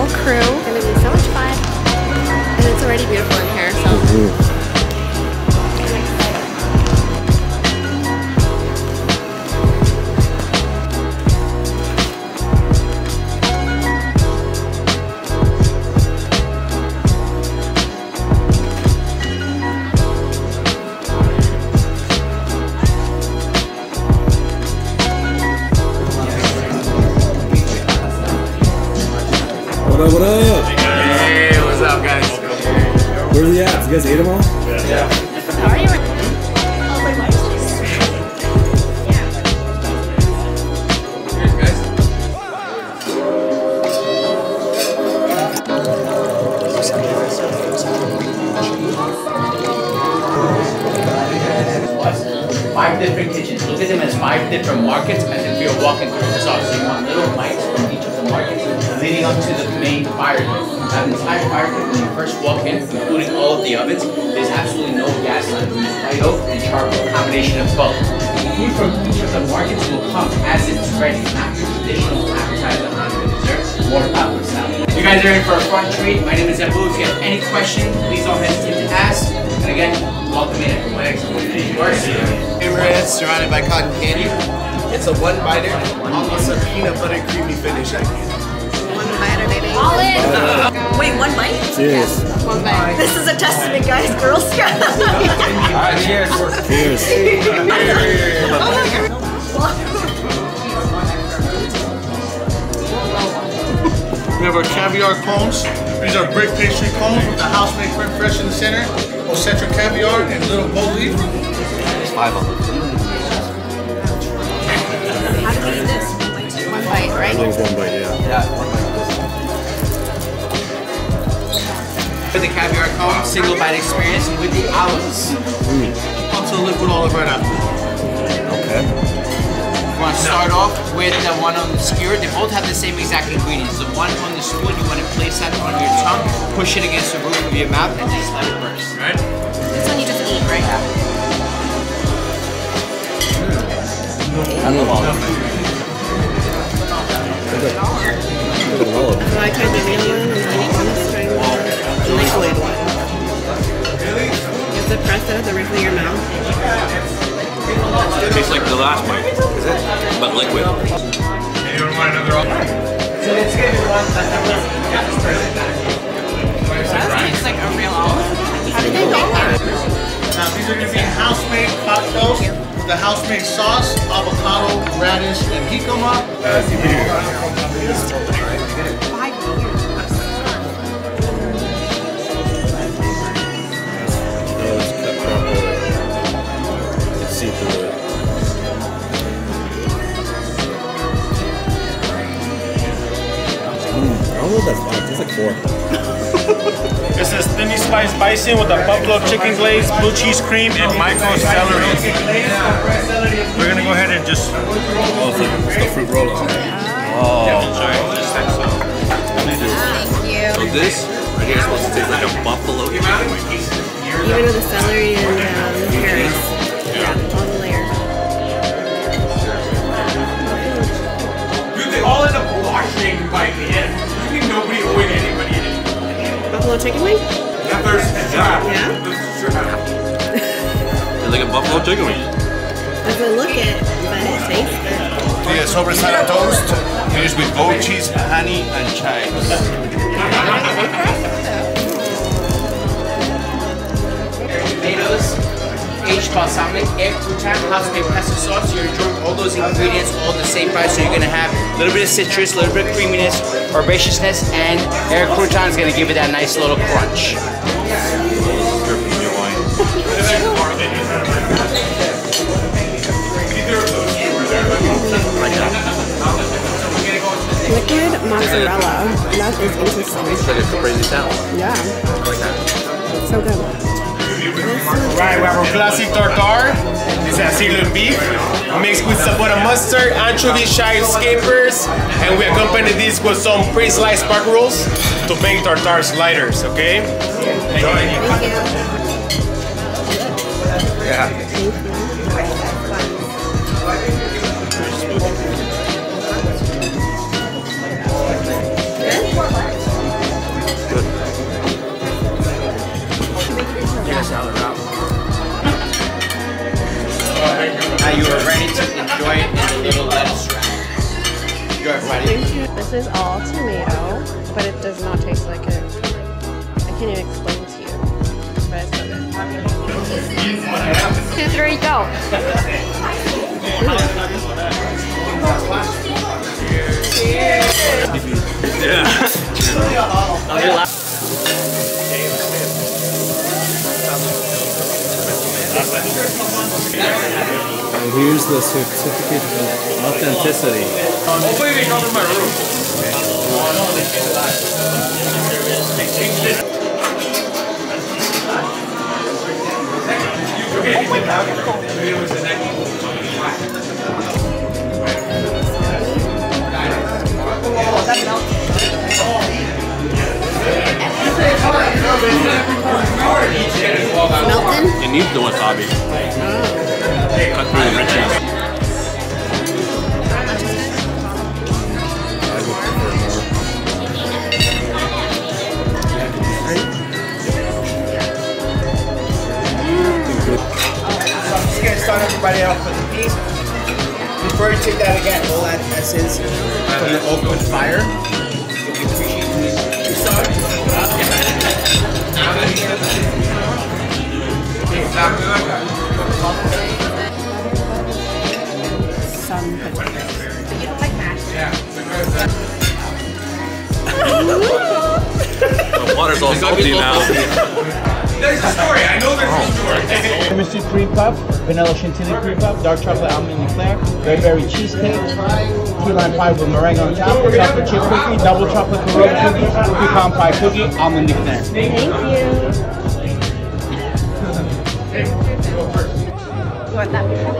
whole crew. It's gonna be so much fun. And it's already beautiful in here, so. Mm-hmm. What up? Hey, what's up, guys? Where are they at? You guys ate them all? Yeah. How are you? Guys. 5 different kitchens. Look at them as 5 different markets, and then we are walking through the sauce. So you want little bites from each of the markets leading up to the main fire pit. That entire fire pit, when you first walk in, including all of the ovens, there's absolutely no gas left. Light oak and charcoal, combination of both. The food from each of the markets will come as it's ready, not your traditional appetizer on the dessert, more taco style. You guys are in for a fun treat. My name is Abou. If you have any questions, please don't hesitate to ask. And again, welcome in everyone. Here we're at, surrounded by cotton candy. It's a one-biter, almost a peanut butter creamy finish. All in. Wait, one bite? Cheers. Yeah, one bite. This is a testament, guys. Girl Scout. Alright, cheers. Cheers. We have our caviar cones. These are brick pastry cones with the house-made creme fraiche in the center. Osetra caviar and little gold leaf. There's 5 of them. How do you eat this? One bite, right? One bite, yeah. Yeah, one bite. With the caviar cone, single bite experience with the olives. Also liquid olive right after. Okay. You want to start off with the one on the skewer. They both have the same exact ingredients. The one on the spoon, you want to place that on your tongue, push it against the roof of your mouth, and just let it burst. Right? This one you just eat right after. I love olive. I tried the real one and I didn't want to liquid one. Really? You have to press it at the roof of your mouth. It tastes like the last bite. Is it? But liquid. Anyone want another option? So let's get one that tastes like a real olive. How did they go? Now these are going to be house-made cocktails with the house-made sauce, avocado, radish, and jicama. That's this is thinly sliced bison with a buffalo chicken glaze, blue cheese cream, and micro celery. We're gonna go ahead and just. Oh, it's the fruit roll up. Oh, thank you. So this right here is supposed to taste like a buffalo chicken wings. Even with the celery and the carrots. Yeah, all the layers. Dude, they all end up washing by the end. Nobody owing anybody in it. Buffalo chicken wing? Yeah, there's it's like a buffalo chicken wing. I can look it, but it tastes good. Yeah, sobrasada toast, finished with goat cheese, honey, and chives. Tomatoes, aged balsamic, egg, crouton, house-made pesto sauce. You're enjoying all those ingredients all the same price, so you're gonna have a little bit of citrus, a little bit of creaminess, herbaceousness, and air crouton is going to give it that nice little crunch. Liquid mozzarella. That is interesting. It's like a crazy salad. Yeah. So good. Right, we have our classic tartare. This is sirloin beef, mixed with Sabora mustard, anchovy, shire capers, and we accompany this with some pre-sliced pork rolls to make tartars lighters, okay? Enjoy. Thank you. Yeah. Thank you. This is all tomato, but it does not taste like it. I can't even explain to you, but it's so good. 2, 3, go. And here's the certificate of authenticity. Melton? It needs the wasabi. Cut through the richness. I would prefer more. I'm just going to start everybody off with a piece. Before you take that again, we'll add essence from the open fire. Some potatoes. You don't like that? Yeah. The water's all salty now. There's a story. I know there's a story. Chemistry pre-puff, vanilla chantilly pre-puff, dark chocolate almond eclair, berry cheesecake, key lime pie with meringue on top, chocolate chip cookie, double chocolate Korob cookie, pecan pie cookie, almond eclair. Thank you. You want that before?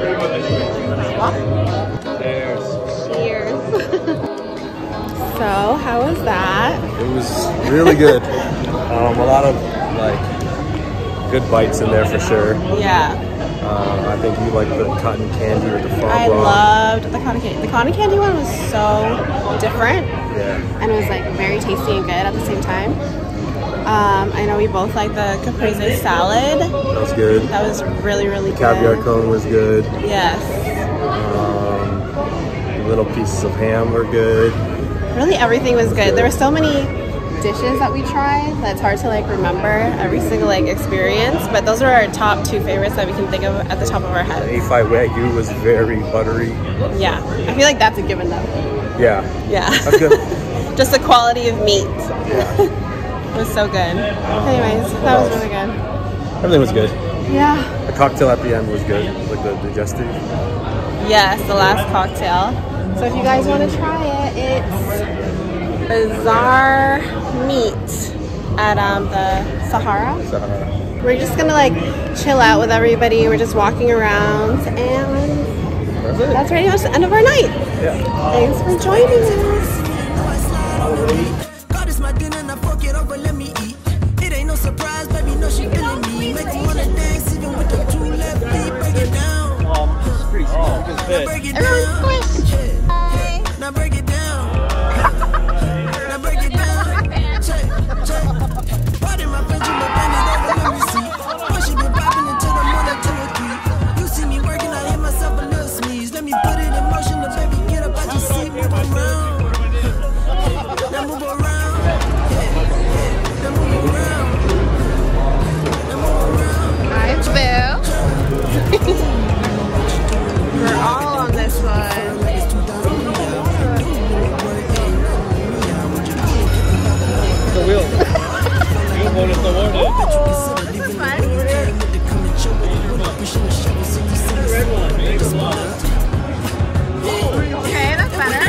Cheers. Cheers. So, how was that? It was really good. A lot of like good bites in there for sure. Yeah. I think you liked the cotton candy or the fondue. I loved the cotton candy. The cotton candy one was so different. Yeah. And it was like very tasty and good at the same time. I know we both like the caprese salad. That was good. That was really, really good. Caviar cone was good. Yes. Little pieces of ham were good. Really, everything was good. There were so many dishes that we tried that's hard to like remember every single like experience. But those are our top 2 favorites that we can think of at the top of our heads. The A5 Wagyu was very buttery. Yeah, I feel like that's a given though. Yeah. Yeah. That's good. Just the quality of meat. Yeah. It was so good. Anyways, that was really good. Everything was good. Yeah. The cocktail at the end was good, like the digestive. Yes, the last cocktail. So if you guys want to try it, it's Bazaar Meat at the Sahara. Sahara. We're just gonna like chill out with everybody. We're just walking around, and that's pretty much the end of our night. Yeah. Thanks for joining us. Let me eat. It ain't no surprise, baby. No, she feeling me. Make you wanna dance even with the 2 left feet. Break it down. Pretty small. Now break it down. Now break it down. Now break it down. Check, check. Why did my friends you bend it over? Let me see. Why she been popping until the morning 2 or 3? You see me working, I hit myself a little sneeze. Let me put it in motion, the baby get up. I just see move around. Now move around. We're all on this one. The wheel. You won the award. This is fun. The red one. Okay, that's better.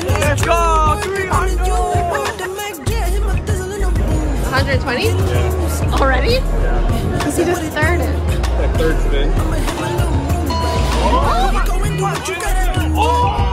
Yeah. Let's go. 120? Yeah. Already? Because he just started. That 3rd spin. Oh! Oh!